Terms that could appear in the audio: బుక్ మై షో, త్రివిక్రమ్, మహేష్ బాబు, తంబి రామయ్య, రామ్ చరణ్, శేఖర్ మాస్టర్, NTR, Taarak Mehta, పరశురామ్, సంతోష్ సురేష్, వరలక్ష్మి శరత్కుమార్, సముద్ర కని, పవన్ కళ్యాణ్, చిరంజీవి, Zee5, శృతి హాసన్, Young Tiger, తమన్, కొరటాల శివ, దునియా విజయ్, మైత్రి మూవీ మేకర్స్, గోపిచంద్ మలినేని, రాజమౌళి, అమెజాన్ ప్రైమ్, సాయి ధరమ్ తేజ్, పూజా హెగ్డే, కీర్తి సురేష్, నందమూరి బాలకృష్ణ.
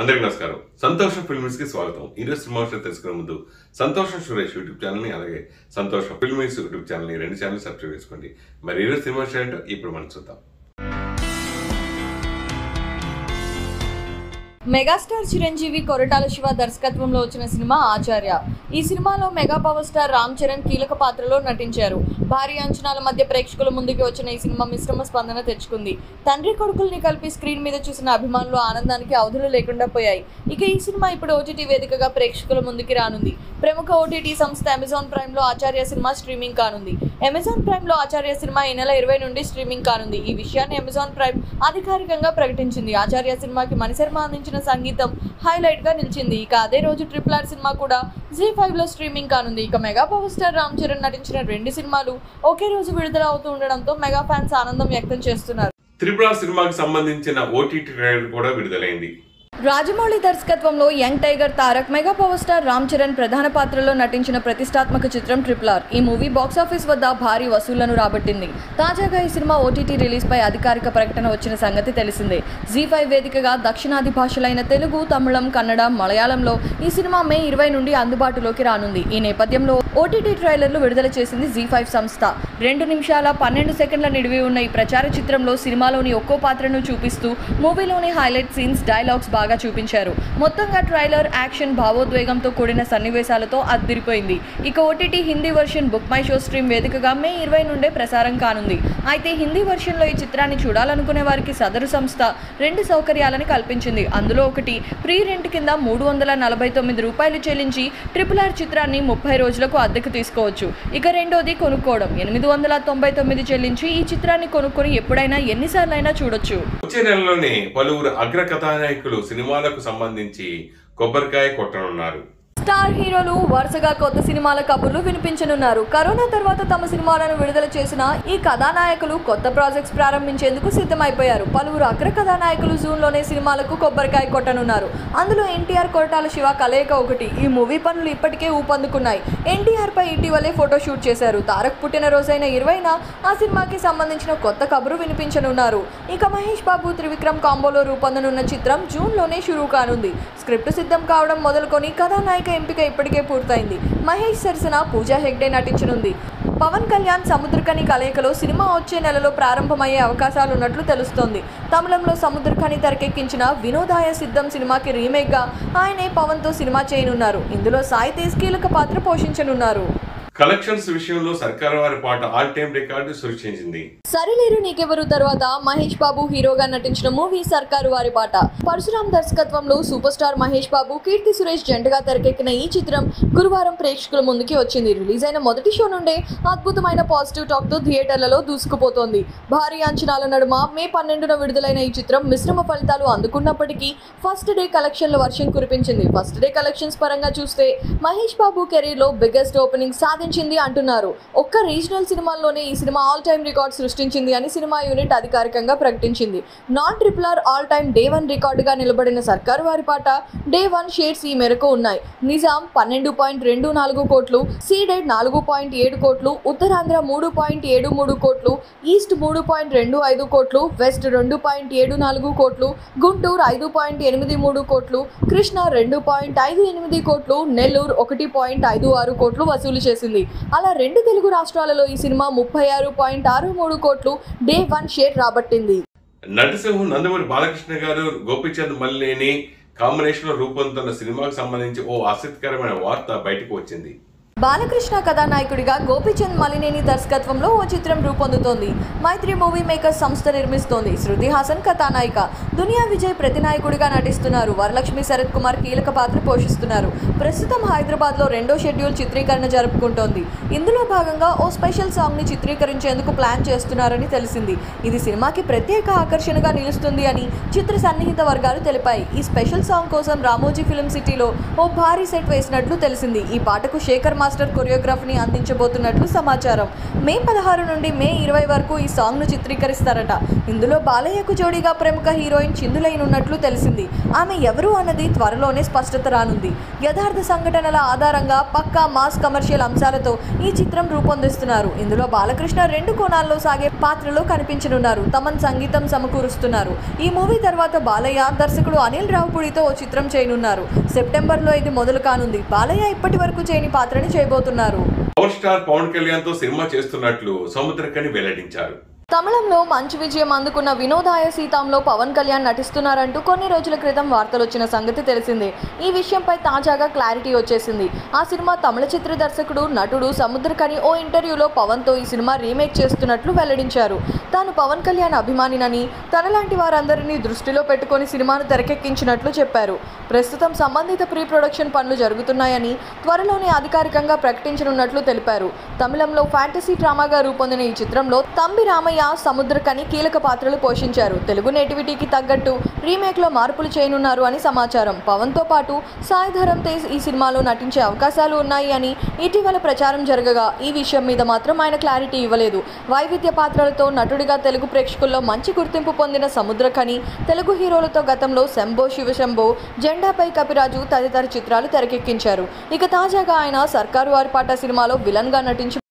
అందరికీ నమస్కారం. సంతోష్ ఫిల్మ్స్ కి స్వాగతం. ఈ రోజు సినిమాను తెలుసుకునే ముందు సంతోష్ సురేష్ యూట్యూబ్ ఛానల్ ని అలాగే సంతోష్ ఫిల్మ్స్ యూట్యూబ్ ఛానల్ ని రెండు ఛానల్ సబ్స్క్రైబ్ చేసుకోండి. మరి ఈ రోజు సినిమా ఏంటో ఇప్పుడు మనం చూద్దాం. మెగాస్టార్ చిరంజీవి కొరటాల శివ దర్శకత్వంలో వచ్చిన సినిమా ఆచార్య. ఈ సినిమాలో మెగా పవర్ స్టార్ రామ్చరణ్ కీలక పాత్రలో నటించారు. భారీ అంచనాల మధ్య ప్రేక్షకుల ముందుకు వచ్చిన ఈ సినిమా మిశ్రమ స్పందన తెచ్చుకుంది. తండ్రి కొడుకుల్ని కలిపి స్క్రీన్ మీద చూసిన అభిమానులు ఆనందానికి అవధులు లేకుండా పోయాయి. ఇక ఈ సినిమా ఇప్పుడు ఓటీటీ వేదికగా ప్రేక్షకుల ముందుకి రానుంది. ప్రముఖ ఓటీటీ సంస్థ అమెజాన్ ప్రైమ్ లో ఆచార్య సినిమా స్ట్రీమింగ్ కానుంది. అమెజాన్ ప్రైమ్ లో ఆచార్య సినిమా ఈ నెల 20 నుండి స్ట్రీమింగ్ కానుంది. ఈ విషయాన్ని అమెజాన్ ప్రైమ్ అధికారికంగా ప్రకటించింది. ఆచార్య సినిమాకి మణిశర్మ అందించిన సంగీతం హైలైట్ గా నిలిచింది. ఇక అదే రోజు ట్రిపుల్ ఆర్ సినిమా కూడా Zee5 లో స్ట్రీమింగ్ కానుంది. ఇక mega power star రామ్ చరణ్ నటించిన రెండు సినిమాలు ఒకే రోజు విడుదల అవుతూ ఉండడంతో మెగా ఫ్యాన్స్ ఆనందం వ్యక్తం చేస్తున్నారు. ట్రిపుల్ ఆర్ సినిమాకి సంబంధించిన ఓటీటీ ట్రైలర్ కూడా విడుదలైంది. రాజమౌళి దర్శకత్వంలో young tiger Tarak mega power star రామ్ చరణ్ ప్రధాన పాత్రలో నటించిన ప్రతిష్టాత్మక చిత్రం ట్రిపుల్ ఆర్. ఈ మూవీ బాక్సాఫీస్ వద్ద భారీ వసూళ్లను రాబట్టింది. తాజాగా ఈ సినిమా ఓటీటీ రిలీజ్ పై అధికారిక ప్రకటన వచ్చిన సంగతి తెలిసిందే. Zee5 వేదికగా దక్షిణాది భాషలైన తెలుగు, తమిళం, కన్నడ, మలయాళంలో ఈ సినిమా May 20 నుండి అందుబాటులోకి రానుంది. ఈ నేపథ్యంలో ఓటీటీ ట్రైలర్లు విడుదల చేసింది Zee5 సంస్థ. 2 నిమిషాల 12 సెకండ్ల నిడివి ఉన్న ఈ ప్రచార చిత్రంలో సినిమాలోని ఒక్కో పాత్రను చూపిస్తూ మూవీలోని హైలైట్ సీన్స్, డైలాగ్స్ బాగా చూపించారు. మొత్తంగా ట్రైలర్ యాక్షన్, భావోద్వేగంతో కూడిన సన్నివేశాలతో అద్దిరిపోయింది. ఇక OTT Hindi version బుక్ మై షో stream వేదికగా May 20 నుండే ప్రసారం కానుంది. అయితే హిందీ వర్షన్లో ఈ చిత్రాన్ని చూడాలనుకునే వారికి సదరు సంస్థ 2 సౌకర్యాలను కల్పించింది. అందులో ఒకటి ప్రీ రెంట్ కింద ₹349 చెల్లించి ట్రిపుల్ ఆర్ చిత్రాన్ని 30 రోజులకు అద్దెకు తీసుకోవచ్చు. ఇక రెండోది కొనుక్కోవడం, ₹899 చెల్లించి ఈ చిత్రాన్ని కొనుక్కొని ఎప్పుడైనా ఎన్నిసార్లైనా చూడొచ్చు. వచ్చే నెలలోనే పలువురు అగ్ర కథానాయకులు సినిమాలకు సంబంధించి కొబ్బరికాయ కొట్టనున్నారు. స్టార్ హీరోలు వరుసగా కొత్త సినిమాల కబుర్లు వినిపించనున్నారు. కరోనా తర్వాత తమ సినిమాలను విడుదల చేసిన ఈ కథానాయకులు కొత్త ప్రాజెక్ట్స్ ప్రారంభించేందుకు సిద్ధమైపోయారు. పలువురు అగ్ర కథానాయకులు జూన్లోనే సినిమాలకు కొబ్బరికాయ కొట్టనున్నారు. అందులో NTR కొరటాల శివ కలయిక ఒకటి. ఈ మూవీ పనులు ఇప్పటికే ఊపందుకున్నాయి. NTRపై ఇటీవలే ఫోటో షూట్ చేశారు. తారక్ పుట్టినరోజైన 20న ఆ సినిమాకి సంబంధించిన కొత్త కబురు వినిపించనున్నారు. ఇక మహేష్ బాబు, త్రివిక్రమ్ కాంబోలో రూపొందనున్న చిత్రం జూన్లోనే షురూ కానుంది. స్క్రిప్ట్ సిద్ధం కావడం మొదలుకొని కథానాయక ఎంపిక ఇప్పటికే పూర్తయింది. మహేష్ సరసన పూజా హెగ్డే నటించనుంది. పవన్ కళ్యాణ్, సముద్ర కని కలయికలో సినిమా వచ్చే నెలలో ప్రారంభమయ్యే అవకాశాలున్నట్లు తెలుస్తోంది. తమిళంలో సముద్ర కని తెరకెక్కించిన వినోదాయ సిద్ధం సినిమాకి రీమేక్గా ఆయనే పవన్తో సినిమా చేయనున్నారు. ఇందులో సాయి తేజ్ కీలక పాత్ర పోషించనున్నారు. కలెక్షన్స్ విషయంలో సర్కార్ వారి పాట ఆల్ టైమ్ రికార్డు సృష్టించింది. సరిలేరు నీకెవరు తర్వాత మహేష్ బాబు హీరోగా నటించిన మూవీ సర్కారు వారి పాట. పరశురామ్ దర్శకత్వంలో సూపర్ స్టార్ మహేష్ బాబు, కీర్తి సురేష్ జంటగా తెరకెక్కిన ఈ చిత్రం గురువారం ప్రేక్షకుల ముందుకి వచ్చింది. రిలీజ్ అయిన మొదటి షో నుండే అద్భుతమైన పాజిటివ్ టాక్ తో థియేటర్లలో దూసుకుపోతోంది. భారీ అంచనాల నడుమ May 12న విడుదలైన ఈ చిత్రం మిశ్రమ ఫలితాలు అందుకున్నప్పటికీ ఫస్ట్ డే కలెక్షన్ల వర్షం కురిపించింది. ఫస్ట్ డే కలెక్షన్స్ పరంగా చూస్తే మహేష్ బాబు కెరీర్ లో బిగ్గెస్ట్ ఓపెనింగ్ అంటున్నారు. ఒక్క రీజనల్ సినిమాల్లోనే ఈ సినిమా ఆల్ టైమ్ రికార్డ్ సృష్టించింది అని సినిమా యూనిట్ అధికారికంగా ప్రకటించింది. Non triple R all time Day 1 రికార్డుగా నిలబడిన సర్కారు వారి పాట Day 1 షేర్స్ ఈ మేరకు ఉన్నాయి. నిజాం 12.24 కోట్లు, సీడెడ్ 4.7 కోట్లు, ఉత్తరాంధ్ర 3.73 కోట్లు, ఈస్ట్ 3.25 కోట్లు, వెస్ట్ 2.74 కోట్లు, గుంటూరు 5.83 కోట్లు, కృష్ణా 2.58 కోట్లు, నెల్లూరు 1.56 కోట్లు వసూలు చేసింది. అలా 2 తెలుగు రాష్ట్రాలలో ఈ సినిమా 36.63 కోట్లు Day 1 షేర్ రాబట్టింది. నటసింహం నందమూరి బాలకృష్ణ గారు, గోపిచంద్ మలినేని కాంబినేషన్ లో రూపొందుతున్న సినిమాకు సంబంధించి ఓ ఆసక్తికరమైన వార్త బయటకు వచ్చింది. బాలకృష్ణ కథానాయకుడిగా గోపిచంద్ మలినేని దర్శకత్వంలో ఓ చిత్రం రూపొందుతోంది. మైత్రి మూవీ మేకర్స్ సంస్థ నిర్మిస్తోంది. శృతి హాసన్ కథానాయిక, దునియా విజయ్ ప్రతినాయకుడిగా నటిస్తున్నారు. వరలక్ష్మి శరత్కుమార్ కీలక పాత్ర పోషిస్తున్నారు. ప్రస్తుతం హైదరాబాద్లో 2వ షెడ్యూల్ చిత్రీకరణ జరుపుకుంటోంది. ఇందులో భాగంగా ఓ స్పెషల్ సాంగ్ని చిత్రీకరించేందుకు ప్లాన్ చేస్తున్నారని తెలిసింది. ఇది సినిమాకి ప్రత్యేక ఆకర్షణగా నిలుస్తుంది అని చిత్ర సన్నిహిత వర్గాలు తెలిపాయి. ఈ స్పెషల్ సాంగ్ కోసం రామోజీ ఫిలిం సిటీలో ఓ భారీ సెట్ వేసినట్లు తెలిసింది. ఈ పాటకు శేఖర్ మాస్టర్ కొరియోగ్రాఫీని అందించబోతున్నట్లు సమాచారం. మే 16 నుండి మే 20 వరకు ఈ సాంగ్ను చిత్రీకరిస్తారట. ఇందులో బాలయ్యకు జోడీగా ప్రముఖ హీరోయిన్ చిందులైనట్లు తెలిసింది. ఆమె ఎవరు అన్నది త్వరలోనే స్పష్టత రానుంది. యథార్థ సంఘటనల ఆధారంగా పక్కా మాస్ కమర్షియల్ అంశాలతో ఈ చిత్రం రూపొందిస్తున్నారు. ఇందులో బాలకృష్ణ రెండు కోణాల్లో సాగే పాత్రలో కనిపించనున్నారు. తమన్ సంగీతం సమకూరుస్తున్నారు. ఈ మూవీ తర్వాత బాలయ్య దర్శకుడు అనిల్ రావిపూడితో ఓ చిత్రం చేయనున్నారు. సెప్టెంబర్లో ఇది మొదలు కానుంది. బాలయ్య ఇప్పటి వరకు చేయని పాత్రని చేయబోతున్నారు. పవర్ స్టార్ పవన్ కళ్యాణ్ తో సినిమా చేస్తున్నట్లు సముద్ర కని వెల్లడించారు. తమిళంలో మంచి విజయం అందుకున్న వినోదాయ సీతంలో పవన్ కళ్యాణ్ నటిస్తున్నారంటూ కొన్ని రోజుల క్రితం వార్తలు వచ్చిన సంగతి తెలిసిందే. ఈ విషయంపై తాజాగా క్లారిటీ వచ్చేసింది. ఆ సినిమా తమిళ చిత్ర దర్శకుడు నటుడు సముద్రకని ఓ ఇంటర్వ్యూలో పవన్తో ఈ సినిమా రీమేక్ చేస్తున్నట్లు వెల్లడించారు. తాను పవన్ కళ్యాణ్ అభిమానినని, తనలాంటి వారందరినీ దృష్టిలో పెట్టుకొని సినిమాను తెరకెక్కించినట్లు చెప్పారు. ప్రస్తుతం సంబంధిత ప్రీ ప్రొడక్షన్ పనులు జరుగుతున్నాయని, త్వరలోనే అధికారికంగా ప్రకటించనున్నట్లు తెలిపారు. తమిళంలో ఫ్యాంటసీ డ్రామాగా రూపొందిన ఈ చిత్రంలో తంబి రామయ్య, సముద్రకని కీలక పాత్రలు పోషించారు. తెలుగు నేటివిటీకి తగ్గట్టు రీమేక్ లో మార్పులు చేయనున్నారు అని సమాచారం. పవన్ తో పాటు సాయి ధరమ్ తేజ్ ఈ సినిమాలో నటించే అవకాశాలు ఉన్నాయి అని ఇటీవల ప్రచారం జరగగా ఈ విషయం మీద మాత్రం ఆయన క్లారిటీ ఇవ్వలేదు. వైవిధ్య పాత్రలతో నటుడిగా తెలుగు ప్రేక్షకుల్లో మంచి గుర్తింపు పొందిన సముద్రకని తెలుగు హీరోలతో గతంలో శంభో శివశంభో, జెండాపై కపిరాజు తదితర చిత్రాలు తెరకెక్కించారు. ఇక తాజాగా ఆయన సర్కారు ఆర్పాట సినిమాలో విలన్ గా నటించి